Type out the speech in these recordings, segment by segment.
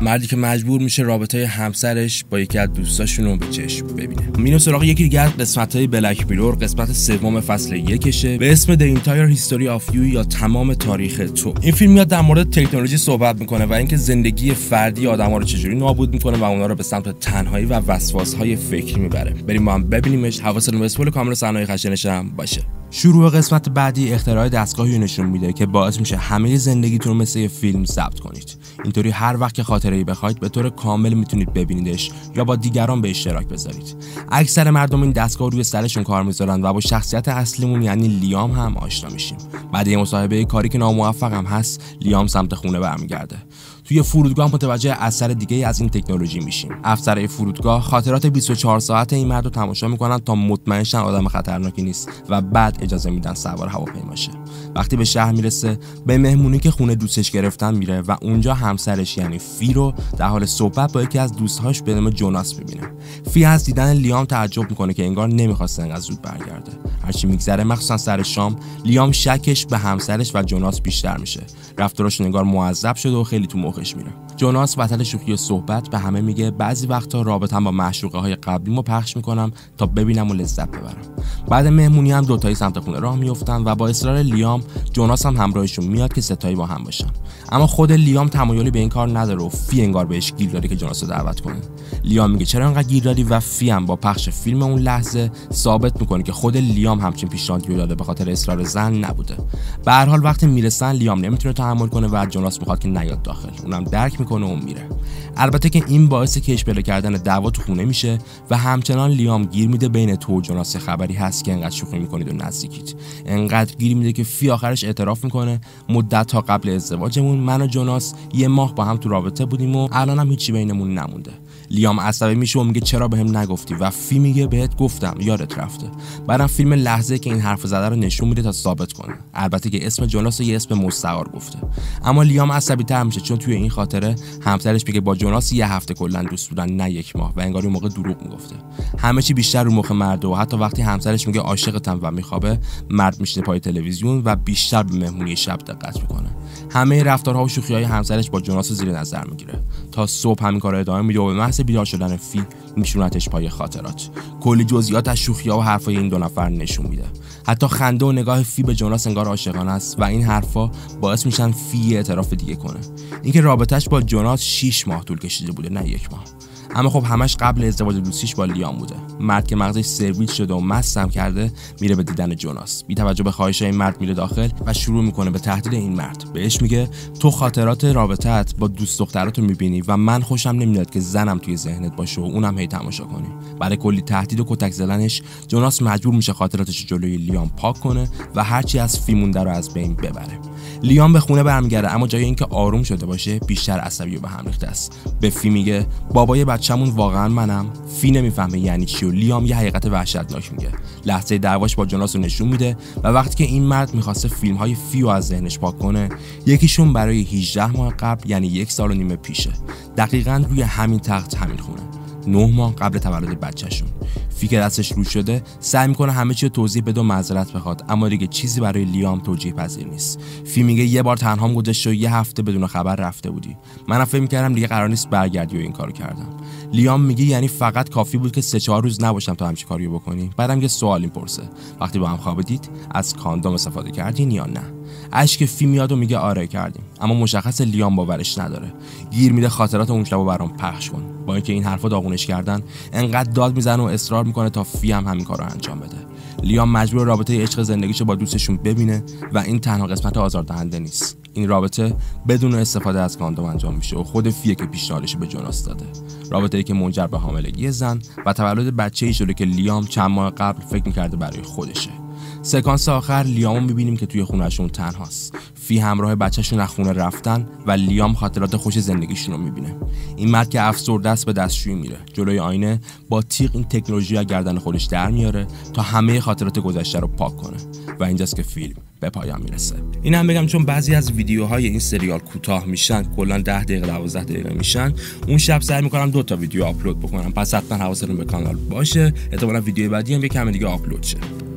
مردی که مجبور میشه رابطه همسرش با یکی از دوستاشونو به چشم ببینه. میریم سراغ یکی دیگه از قسمت‌های بلک میرور، قسمت سوم فصل 1شه به اسم The Entire History of You یا تمام تاریخ تو. این فیلم میاد در مورد تکنولوژی صحبت میکنه و اینکه زندگی فردی آدم‌ها رو چجوری نابود میکنه و اونا رو به سمت تنهایی و وسواس‌های فکری میبره. بریم ما هم ببینیمش. حواستون به اسپول کامل صحنه‌های خشنش هم باشه. شروع قسمت بعدی اختراع دستگاهی نشون میده که باعث میشه همه زندگیتون رو مثل یه فیلم ثبت کنید. اینطوری هر وقت که خاطره‌ای بخواید به طور کامل میتونید ببینیدش یا با دیگران به اشتراک بذارید. اکثر مردم این دستگاه روی سرشون کار میذارن و با شخصیت اصلیمون یعنی لیام هم آشنا میشیم. بعد یه مصاحبه کاری که ناموفق هم هست، لیام سمت خونه برمیگرده. توی فرودگاه متوجه اثر دیگه از این تکنولوژی میشیم. افسر فرودگاه خاطرات 24 ساعته این مرد رو تماشا میکنن تا مطمئن شن آدم خطرناکی نیست و بعد اجازه میدن سوار هواپیما شه. وقتی به شهر میرسه، به مهمونی که خونه دوستش گرفتن میره و اونجا همسرش یعنی فی رو در حال صحبت با یکی از دوستهاش به نام جوناس میبینه. فی از دیدن لیام تعجب میکنه که انگار نمیخواسته انقدر زود برگرده. هرچی میگذره مخصوصا سر شام، لیام شکش به همسرش و جوناس بیشتر میشه. رفتارشون انگار معذب شده و خیلی تو مخش میره. جوناس وسط شوخی صحبت به همه میگه بعضی وقتا رابطه‌ام با معشوقه های قبلیمو پخش میکنم تا ببینم و لذت ببرم. بعد مهمونی هم دوتایی سمت خونه راه میافتن و با اصرار لیام جوناس هم همراهشون میاد که ستایی با هم باشن. اما خود لیام تمایلی به این کار نداره و فی انگار بهش گیر داره که جوناس رو دعوت کنه. لیام میگه چرا انقدر گیر دادی و فی هم با پخش فیلم اون لحظه ثابت میکنه که خود لیام همچین پیشنهادی رو داده، به خاطر اصرار زن نبوده. به هر حال وقتی میرسن لیام نمیتونه تحمل کنه و جوناس میخواد که نیاد داخل. اونم درک میکنه و میره. البته که این باعث کش پیدا کردن دعوا تو خونه میشه و همچنان لیام گیر میده بین تو و جوناس خبری هست که انقدر شوخی میکنید و نزدیکید. انقدر گیر میده که فی آخرش اعتراف میکنه مدت ها قبل ازدواجمون من و جوناس یه ماه با هم تو رابطه بودیم و الانم هیچی بینمون نمونده. لیام عصبی میشه و میگه چرا بهم نگفتی و فی میگه بهت گفتم یادت رفته. بعدم فیلم لحظه که این حرف زده رو نشون میده تا ثابت کنه. البته که اسم جوناس یه اسم مستعار گفته. اما لیام عصبی‌تر میشه چون توی این خاطره همسرش میگه با جوناس یه هفته کلا دوست بودن نه یک ماه و انگار اون موقع دروغ میگفته. همه چی بیشتر رو مخ مرد و حتی وقتی همسرش میگه عاشقتم و میخوابه، مرد میشه پای تلویزیون و بیشتر به مهمونی شب دقت میکنه. همه رفتارها و شوخی‌های همسرش با جوناس زیر نظر میگیره. تا صبح همین کارو ادامه میده و به محض بیدار شدن فی میشونتش پای خاطرات. کلی جزئیات از شوخی‌ها و حرفای این دو نفر نشون میده. حتی خنده و نگاه فی به جوناس انگار عاشقانه است و این حرفا باعث میشن فی اعتراف دیگه کنه. اینکه رابطه‌اش با جوناس 6 ماه طول کشیده بوده نه یک ماه. اما خب همش قبل ازدواج دوستیش با لیام بوده. مرد که مغزش سرویت شده و مستم کرده میره به دیدن جوناس. بی توجه به خواهش این مرد میره داخل و شروع میکنه به تهدید این مرد. بهش میگه تو خاطرات رابطه‌ات با دوست دختراتو میبینی و من خوشم نمیاد که زنم توی ذهنت باشه و اونم هی تماشا کنی. برای کلی تهدید و کتک زدنش جوناس مجبور میشه خاطراتش رو جلوی لیام پاک کنه و هرچی از فی مونده رو از بین ببره. لیام به خونه برمیگرده اما جای اینکه آروم شده باشه بیشتر عصبی و به هم ریخته است. به فی میگه بابای بچه‌مون واقعا منم. فی نمیفهمه یعنی چی و لیام یه حقیقت وحشتناک میگه. لحظه دعواش با جوناس رو نشون میده و وقتی که این مرد میخواسته فیلم‌های فی رو از ذهنش پاک کنه، یکیشون برای 18 ماه قبل یعنی 1.5 سال پیشه. دقیقاً روی همین تخت همین خونه. 9 ماه قبل تولد بچه‌شون. فی که دستش رو شده سعی میکنه همه چی رو توضیح بده و معذرت بخواد، اما دیگه چیزی برای لیام توجیه پذیر نیست. فی میگه یه بار تنهام گذشت و یه هفته بدون خبر رفته بودی. منم فکر میکردم دیگه قرار نیست برگردی و این کارو کردم. لیام میگه یعنی فقط کافی بود که 3-4 روز نباشم تا همچین کاریو بکنی. بعدم یه سوال میپرسه وقتی با هم خوابیدید از کاندوم استفاده کردین یا نه؟ اشک فی میاد و میگه آره کردیم، اما مشخص لیام باورش نداره. گیر میده خاطرات اون شبو برام پخش کن. با اینکه این حرفا داغونش کردن، انقدر داد میزنه و اصرار میکنه تا فی هم همین کارو انجام بده. لیام مجبور رابطه عشق زندگیشو با دوستشون ببینه و این تنها قسمت آزاردهنده نیست. این رابطه بدون استفاده از کاندوم انجام میشه و خود فیه که پیشنهادش به جوناس داده. رابطه‌ای که منجر به حاملگی زن و تولد بچه‌ای شده که لیام چند ماه قبل فکر میکرده برای خودشه. سکانس آخر لیامو میبینیم که توی خونهشون تنهاست. فی همراه بچه‌شون از خونه رفتن و لیام خاطرات خوش زندگیشون رو میبینه. این مرد که افسرده است به دستشویی میره. جلوی آینه با تیغ این تکنولوژی رو گردن خودش در میاره تا همه خاطرات گذشته رو پاک کنه و اینجاست که فیلم به پایان میرسه. اینم بگم چون بعضی از ویدیوهای این سریال کوتاه میشن، کلا 10 دقیقه 12 دقیقه میشن، اون شب سعی میکنم 2 تا ویدیو آپلود بکنم. پس حتما حواستون به کانال باشه. احتمالاً ویدیو بعدی هم یه کم دیگه آپلود شه.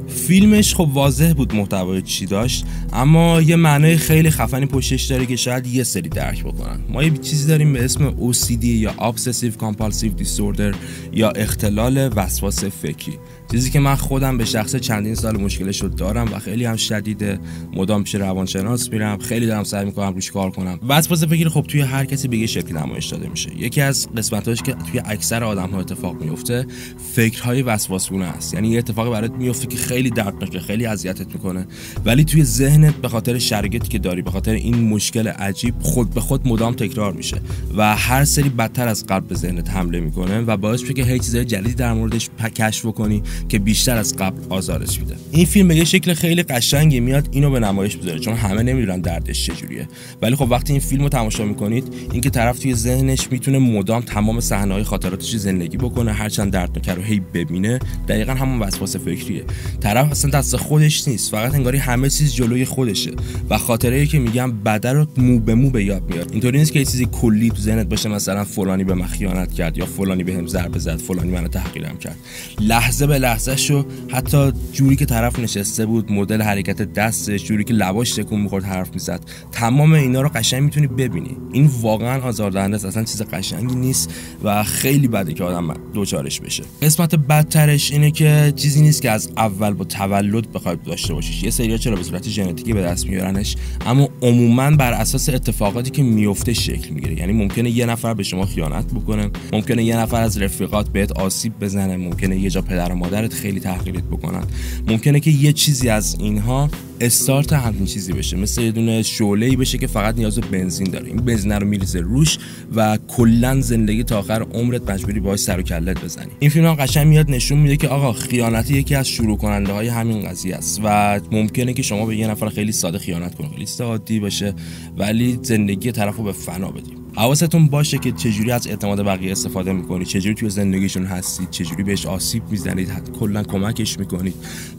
فیلمش خب واضح بود محتوای چی داشت، اما یه معنای خیلی خفنی پشتش داره که شاید یه سری درک بکنن. ما یه چیزی داریم به اسم OCD یا Obsessive Compulsive Disorder یا اختلال وسواس فکری، چیزی که من خودم به شخص چندین سال مشکلش رو دارم و خیلی هم شدیده. مدام پیش روانشناس میرم، خیلی دارم سعی میکنم روش کار کنم. وسواس فکری خب توی هر کسی به یه شکلی نمایش داده میشه. یکی از قسمتاش که توی اکثر آدم‌ها اتفاق میفته فکرهای وسواسگونه است، یعنی یه اتفاقی برات میفته که خیلی دردناکه، خیلی اذیتت میکنه، ولی توی ذهنت به خاطر شرایطی که داری، به خاطر این مشکل عجیب، خود به خود مدام تکرار میشه و هر سری بدتر از قبل به ذهنت حمله میکنه و باعث میشه که هیچ چیزای جدیدی در موردش کشف بکنی که بیشتر از قبل آزارش میده. این فیلم به یه شکل خیلی قشنگی میاد اینو به نمایش میذاره، چون همه نمیدونن دردش چجوریه. ولی خب وقتی این فیلمو تماشا میکنید، اینکه طرف توی ذهنش میتونه مدام تمام صحنه‌های خاطراتش زندگی بکنه، هرچند دردناک رو هی ببینه، دقیقاً همون وسواس فکریه. طرف اصلا دست خودش نیست، فقط انگاری همه چیز جلوی خودشه و خاطره‌ای که میگم بدن رو مو به مو به یاد میاد. اینطوری نیست که یه چیزی کلی تو ذهنت باشه، مثلا فلانی به من خیانت کرد یا فلانی بهم ضربه زد، فلانی منو تحقیرم کرد. لحظه به لحظه شو، حتی جوری که طرف نشسته بود، مدل حرکت دستش، جوری که لباش تکون می‌خورد حرف می‌زد، تمام اینا رو قشنگ میتونی ببینی. این واقعا آزاردهنده است، اصلا چیز قشنگی نیست و خیلی بده که آدم دوچارش بشه. قسمت بدترش اینه که چیزی نیست که از اول با تولد بخوای داشته باشیش. یه سری‌ها چرا به صورت ژنتیکی به دست میارنش، اما عموما بر اساس اتفاقاتی که میفته شکل میگیره. یعنی ممکنه یه نفر به شما خیانت بکنه، ممکنه یه نفر از رفیقات بهت آسیب بزنه، ممکنه یه جا پدر و مادرت خیلی تحقیرت بکنن، ممکنه که یه چیزی از اینها استارت همین چیزی بشه، مثل یه دونه شعله‌ای بشه که فقط نیاز به بنزین داره. این بنزین رو میریزه روش و کلا زندگی تا آخر عمرت مجبوری باهاش سر و کلت بزنی. این فیلم هم قشنگ میاد نشون میده که آقا خیانت یکی از شروع کننده های همین قضیه است و ممکنه که شما به یه نفر خیلی ساده خیانت کنید، خیلی عادی باشه، ولی زندگی طرفو به فنا بدی. حواستون باشه که چجوری از اعتماد بقیه استفاده میکنید، چجوری توی زندگیشون هستید، چجوری بهش آسیب میزنید، کلا کمکش میکنید.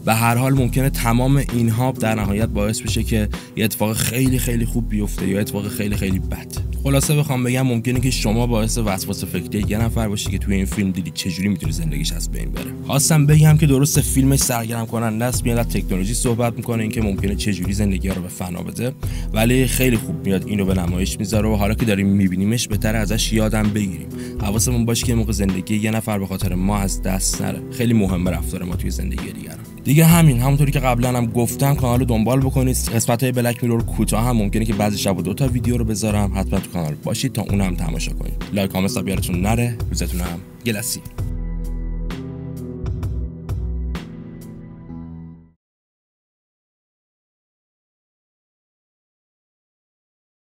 به هر حال ممکنه تمام اینها در نهایت باعث بشه که یه اتفاق خیلی خیلی خوب بیفته یا اتفاق خیلی خیلی بد. خلاصه بخوام بگم ممکنه که شما باعث وسواس فکری یه نفر باشی که توی این فیلم دیدی چجوری میتونه زندگیش از بین بره. خواستم بگم که درست فیلمش سرگرم کننده است، میاد تکنولوژی صحبت میکنه، اینکه ممکنه چجوری زندگی رو به فنا بده، ولی خیلی خوب میاد اینو به نمایش میذاره و حالا که داریم میبینیمش بهتره ازش یادم بگیریم. حواسمون باشه که موقع زندگی یه نفر به خاطر ما از دست نره. خیلی مهمه رفتار ما توی زندگی دیگران. دیگه همونطوری که قبلا هم گفتم کانال رو دنبال بکنید. قسمت‌های بلک میرور کوتاه هم ممکنه که بعضی شب و دو تا ویدیو رو بذارم، حتما تو کانال باشید تا اونم تماشا کنید. لایک کامنت سابسکرایبتون نره. روزتون هم گلاسی.